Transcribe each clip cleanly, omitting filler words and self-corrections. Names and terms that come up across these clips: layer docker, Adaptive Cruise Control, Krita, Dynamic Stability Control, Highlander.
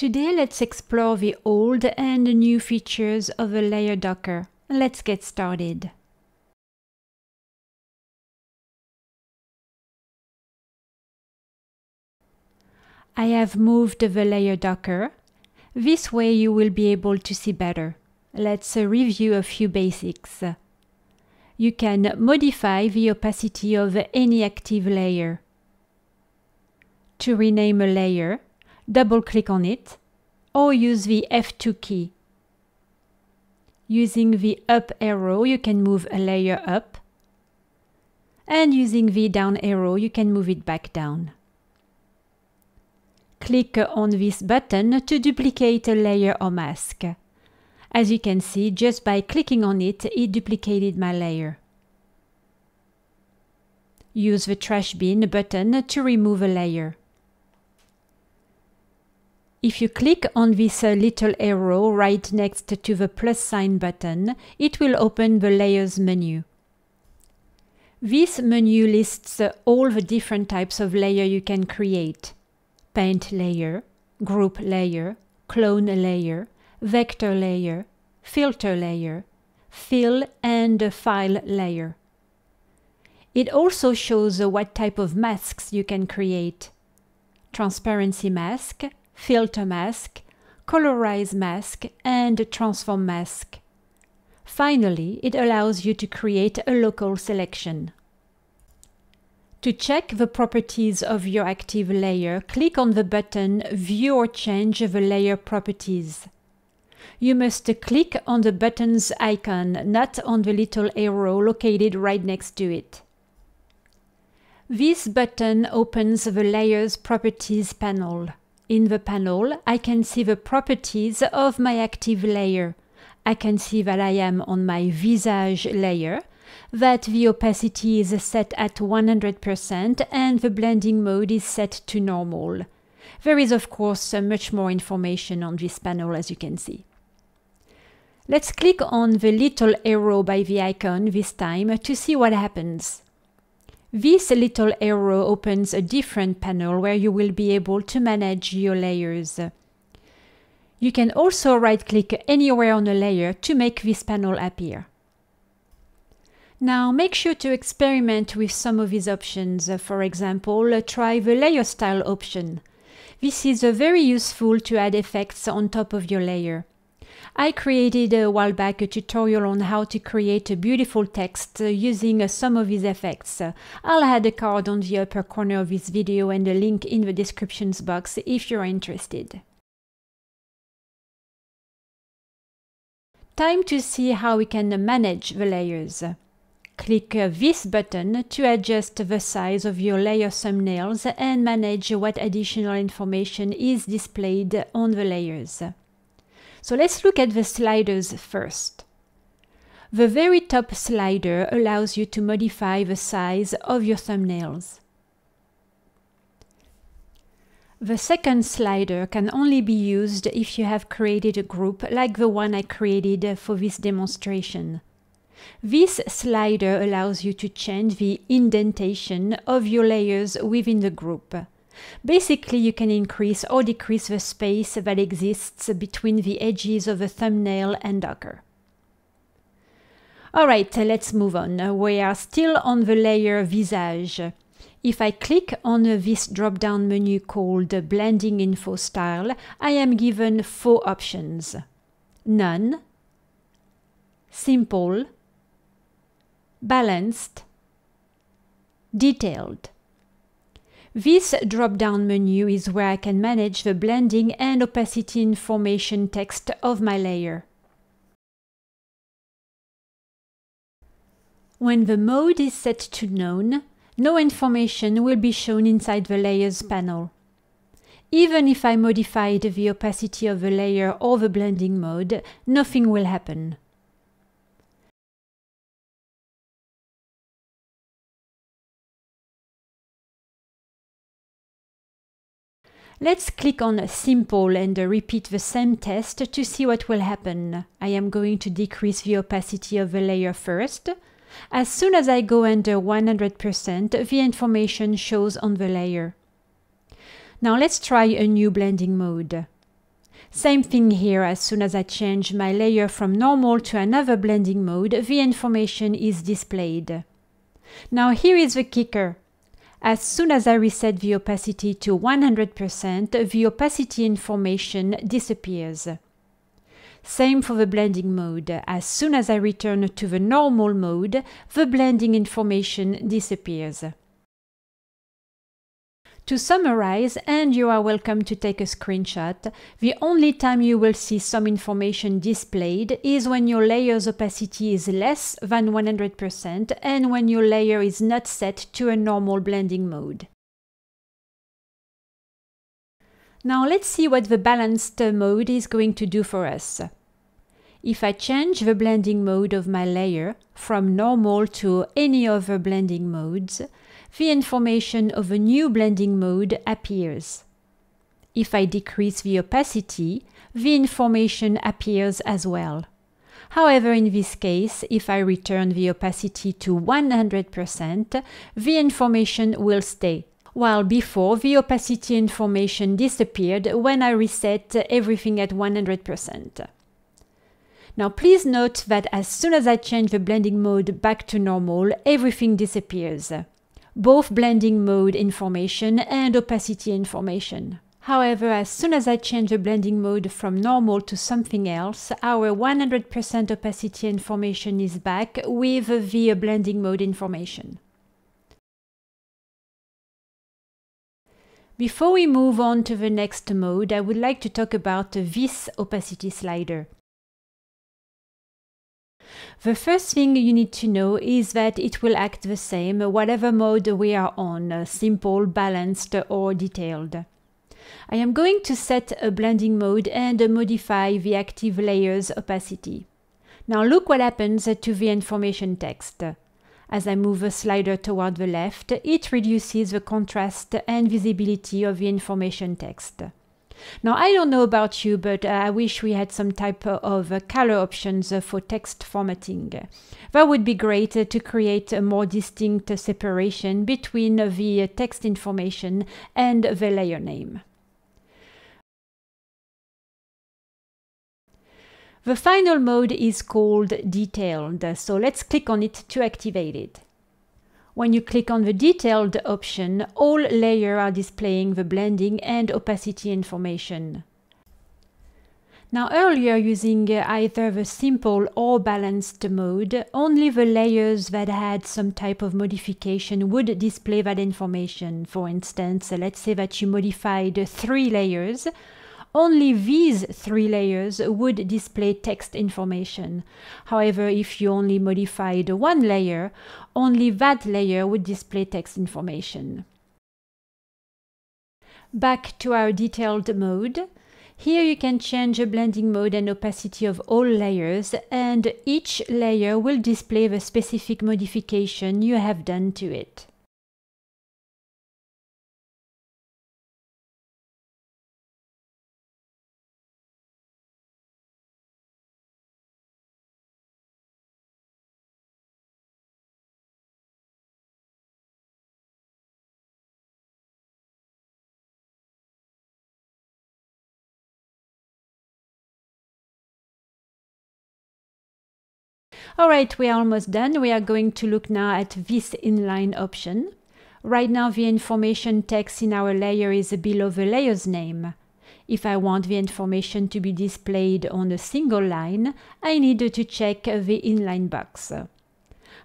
Today let's explore the old and new features of a layer docker. Let's get started. I have moved the layer docker. This way you will be able to see better. Let's review a few basics. You can modify the opacity of any active layer. To rename a layer, double-click on it or use the F2 key. Using the up arrow you can move a layer up, and using the down arrow you can move it back down. Click on this button to duplicate a layer or mask. As you can see, just by clicking on it, it duplicated my layer. Use the trash bin button to remove a layer. If you click on this little arrow right next to the plus sign button, it will open the Layers menu. This menu lists all the different types of layer you can create. Paint layer, group layer, clone layer, vector layer, filter layer, fill and file layer. It also shows what type of masks you can create. Transparency mask, filter mask, colorize mask, and transform mask. Finally, it allows you to create a local selection. To check the properties of your active layer, click on the button View or Change the Layer Properties. You must click on the button's icon, not on the little arrow located right next to it. This button opens the Layer's Properties panel. In the panel, I can see the properties of my active layer. I can see that I am on my Visage layer, that the opacity is set at 100% and the blending mode is set to normal. There is of course much more information on this panel, as you can see. Let's click on the little arrow by the icon this time to see what happens. This little arrow opens a different panel where you will be able to manage your layers. You can also right-click anywhere on a layer to make this panel appear. Now make sure to experiment with some of these options. For example, try the layer style option. This is very useful to add effects on top of your layer. I created a while back a tutorial on how to create a beautiful text using some of these effects. I'll add a card on the upper corner of this video and a link in the descriptions box if you're interested. Time to see how we can manage the layers. Click this button to adjust the size of your layer thumbnails and manage what additional information is displayed on the layers. So let's look at the sliders first. The very top slider allows you to modify the size of your thumbnails. The second slider can only be used if you have created a group like the one I created for this demonstration. This slider allows you to change the indentation of your layers within the group. Basically, you can increase or decrease the space that exists between the edges of a thumbnail and docker. Alright, let's move on. We are still on the layer Visage. If I click on this drop-down menu called Blending Info Style, I am given four options: None, Simple, Balanced, Detailed. This drop-down menu is where I can manage the blending and opacity information text of my layer. When the mode is set to None, no information will be shown inside the Layers panel. Even if I modified the opacity of the layer or the blending mode, nothing will happen. Let's click on Simple and repeat the same test to see what will happen. I am going to decrease the opacity of the layer first. As soon as I go under 100%, the information shows on the layer. Now let's try a new blending mode. Same thing here, as soon as I change my layer from normal to another blending mode, the information is displayed. Now here is the kicker. As soon as I reset the opacity to 100%, the opacity information disappears. Same for the blending mode. As soon as I return to the normal mode, the blending information disappears. To summarize, and you are welcome to take a screenshot, the only time you will see some information displayed is when your layer's opacity is less than 100% and when your layer is not set to a normal blending mode. Now let's see what the balanced mode is going to do for us. If I change the blending mode of my layer from normal to any other blending modes, the information of a new blending mode appears. If I decrease the opacity, the information appears as well. However, in this case, if I return the opacity to 100%, the information will stay. While before, the opacity information disappeared when I reset everything at 100%. Now please note that as soon as I change the blending mode back to normal, everything disappears. Both blending mode information and opacity information. However, as soon as I change the blending mode from normal to something else, our 100% opacity information is back with the blending mode information. Before we move on to the next mode, I would like to talk about this opacity slider. The first thing you need to know is that it will act the same whatever mode we are on, simple, balanced or detailed. I am going to set a blending mode and modify the active layer's opacity. Now look what happens to the information text. As I move the slider toward the left, it reduces the contrast and visibility of the information text. Now, I don't know about you, but I wish we had some type of color options for text formatting. That would be great to create a more distinct separation between the text information and the layer name. The final mode is called Detailed, so let's click on it to activate it. When you click on the Detailed option, all layers are displaying the blending and opacity information. Now earlier, using either the simple or balanced mode, only the layers that had some type of modification would display that information. For instance, let's say that you modified 3 layers. Only these 3 layers would display text information. However, if you only modified 1 layer, only that layer would display text information. Back to our detailed mode. Here you can change the blending mode and opacity of all layers, and each layer will display the specific modification you have done to it. Alright, we are almost done. We are going to look now at this inline option. Right now the information text in our layer is below the layer's name. If I want the information to be displayed on a single line, I need to check the inline box.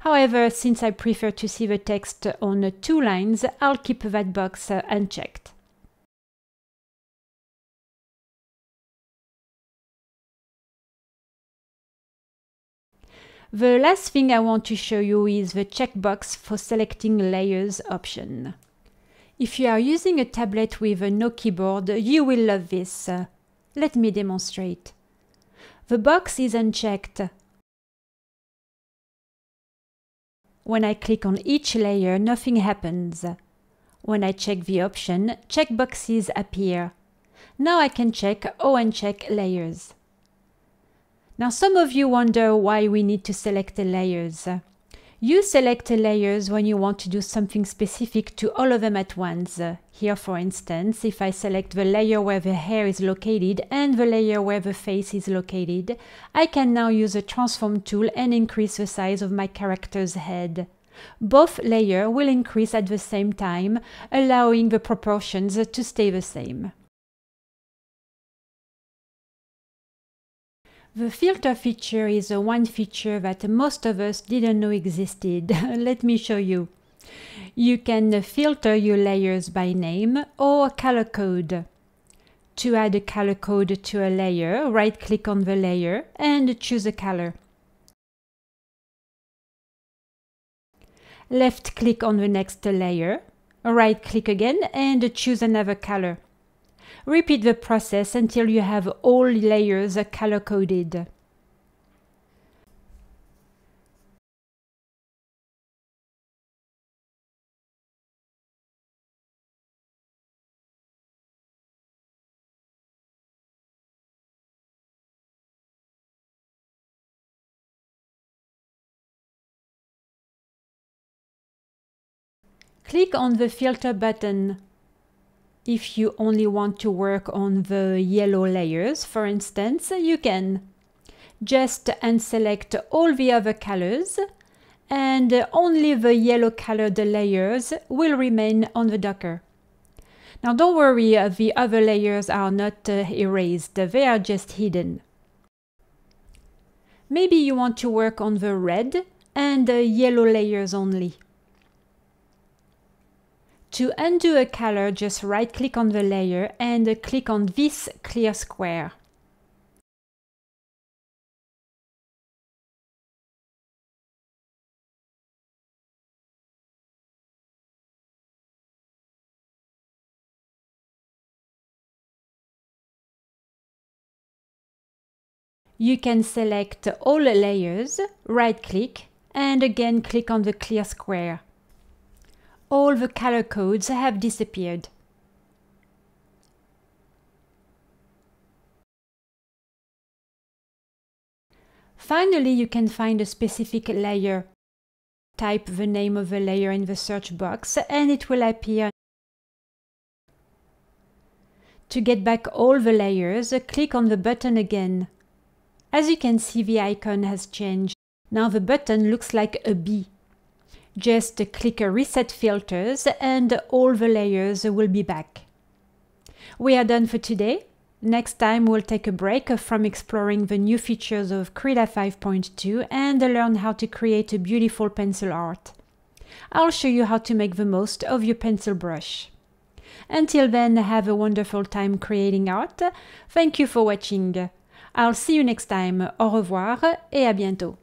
However, since I prefer to see the text on 2 lines, I'll keep that box unchecked. The last thing I want to show you is the checkbox for selecting layers option. If you are using a tablet with no keyboard, you will love this. Let me demonstrate. The box is unchecked. When I click on each layer, nothing happens. When I check the option, checkboxes appear. Now I can check or uncheck layers. Now some of you wonder why we need to select the layers. You select layers when you want to do something specific to all of them at once. Here, for instance, if I select the layer where the hair is located and the layer where the face is located, I can now use a transform tool and increase the size of my character's head. Both layers will increase at the same time, allowing the proportions to stay the same. The filter feature is one feature that most of us didn't know existed. Let me show you. You can filter your layers by name or color code. To add a color code to a layer, right-click on the layer and choose a color. Left-click on the next layer, right-click again and choose another color. Repeat the process until you have all layers color-coded. Click on the filter button. If you only want to work on the yellow layers, for instance, you can. Just unselect all the other colors, and only the yellow-colored layers will remain on the docker. Now don't worry, the other layers are not erased, they are just hidden. Maybe you want to work on the red and yellow layers only. To undo a color, just right-click on the layer and click on this clear square. You can select all layers, right-click, and again click on the clear square. All the color codes have disappeared. Finally, you can find a specific layer. Type the name of the layer in the search box and it will appear. To get back all the layers, click on the button again. As you can see, the icon has changed. Now the button looks like a bee. Just click Reset Filters and all the layers will be back. We are done for today. Next time we'll take a break from exploring the new features of Krita 5.2 and learn how to create a beautiful pencil art. I'll show you how to make the most of your pencil brush. Until then, have a wonderful time creating art. Thank you for watching. I'll see you next time. Au revoir et à bientôt.